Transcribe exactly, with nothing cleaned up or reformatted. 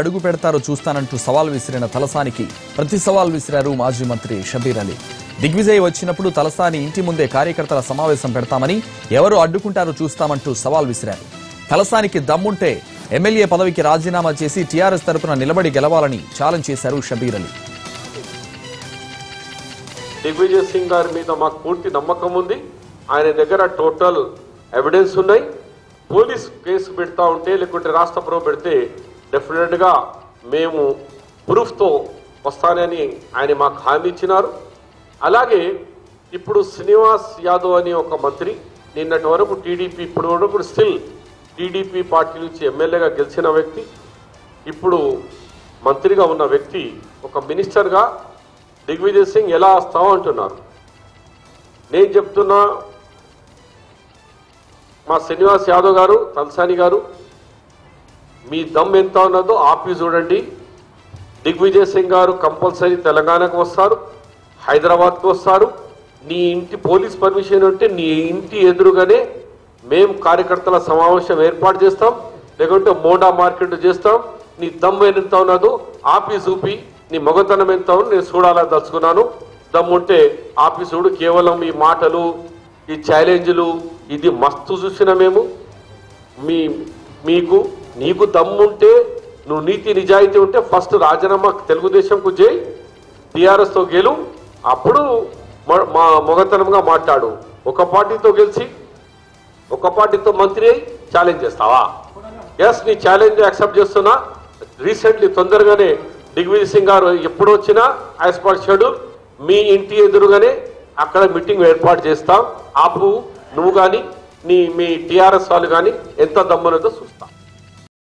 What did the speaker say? అడుగు పెడతారో చూస్తానంటూ సవాల్ విసిరిన తలసానికి ప్రతి సవాల్ విసిరారు మాజీ మంత్రి షబీర్ అలీ. దిగ్విజయ్ వచ్చినప్పుడు తలసాని ఇంటి ముందే కార్యకర్తల సమావేశం పెడతామని, ఎవరు అడ్డుకుంటారో చూస్తామంటూ సవాల్ విసిరారు. తలసానికి దమ్ముంటే ఎమ్మెల్యే పదవికి రాజీనామా చేసి టీఆర్ఎస్ తరపున నిలబడి గెలవాలని ఛాలెంజ్ చేశారు షబీర్ అలీ. దిగ్విజయ్ సింగ్ గారి మీద మాకు పూర్తి నమ్మకం ఉంది. ఆయన దగ్గర టోటల్ ఎవిడెన్స్ ఉన్నాయి. పోలీస్ కేసు పెడతా ఉంటే లేకుంటే రాష్ట్ర ప్రభుత్వం పెడితే డెఫినెట్గా మేము ప్రూఫ్తో వస్తానని ఆయన మాకు హామీ ఇచ్చినారు. అలాగే ఇప్పుడు శ్రీనివాస్ యాదవ్ అనే ఒక మంత్రి నిన్నటి వరకు టీడీపీ ఇప్పుడు వరకు స్టిల్ టీడీపీ పార్టీ నుంచి ఎమ్మెల్యేగా గెలిచిన వ్యక్తి, ఇప్పుడు మంత్రిగా ఉన్న వ్యక్తి, ఒక మినిస్టర్గా దిగ్విజయ్ సింగ్ ఎలా వస్తామో అంటున్నారు. నేను చెప్తున్నా, మా శ్రీనివాస్ యాదవ్ గారు, తలసాని గారు, మీ దమ్ ఎంత ఉన్నదో ఆపి చూడండి. దిగ్విజయ్ సింగ్ గారు కంపల్సరీ తెలంగాణకు వస్తారు, హైదరాబాద్కు వస్తారు. నీ ఇంటి పోలీస్ పర్మిషన్ ఉంటే నీ ఇంటి ఎదురుగానే మేము కార్యకర్తల సమావేశం ఏర్పాటు చేస్తాం, లేకుంటే మోడా మార్కెట్ చేస్తాం. నీ దమ్ ఎంత ఉన్నదో ఆపి చూపి, నీ మొగతనం ఎంత ఉన్నదో నేను చూడాలని తలుచుకున్నాను. దమ్ ఉంటే ఆపి చూడు. కేవలం ఈ మాటలు, ఈ ఛాలెంజ్లు, ఇది మస్తు చూసిన మేము. మీ మీకు నీకు దమ్ముంటే, నువ్వు నీతి నిజాయితీ ఉంటే ఫస్ట్ రాజీనామా తెలుగుదేశంకు చేయి, టీఆర్ఎస్తో గెలు, అప్పుడు మా మొగతనంగా మాట్లాడు. ఒక పార్టీతో గెలిచి ఒక పార్టీతో మంత్రి అయి ఛాలెంజ్ చేస్తావా? ఎస్, నీ ఛాలెంజ్ యాక్సెప్ట్ చేస్తున్నా. రీసెంట్లీ తొందరగానే దిగ్విజయ్ సింగ్ గారు ఎప్పుడు వచ్చినా యాజ్ పర్ షెడ్యూల్ మీ ఇంటి ఎదురుగానే అక్కడ మీటింగ్ ఏర్పాటు చేస్తాం. ఆపు, నువ్వు కానీ నీ మీ టీఆర్ఎస్ వాళ్ళు కానీ ఎంత దమ్మునదో చూస్తాం.